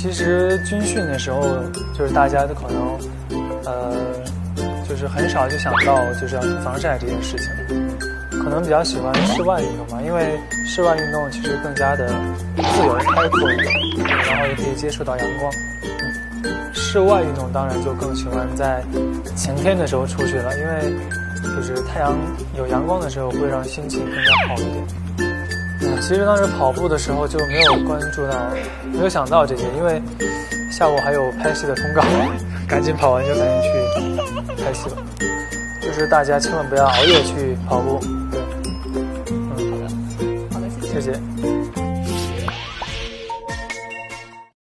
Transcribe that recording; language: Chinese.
其实军训的时候，就是大家都可能，就是很少就想到就是要防晒这件事情，可能比较喜欢室外运动嘛，因为室外运动其实更加的自由开阔一点，然后也可以接触到阳光。室外运动当然就更喜欢在晴天的时候出去了，因为就是有阳光的时候会让心情更加好一点。其实当时跑步的时候就没有关注到，没有想到这些，因为下午还有拍戏的通告，赶紧跑完就赶紧去拍戏了。就是大家千万不要熬夜去跑步。对，好的，谢谢。